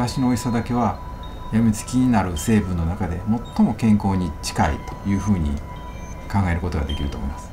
だしの美味しさだけはやみつきになる成分の中で最も健康に近いというふうに考えることができると思います。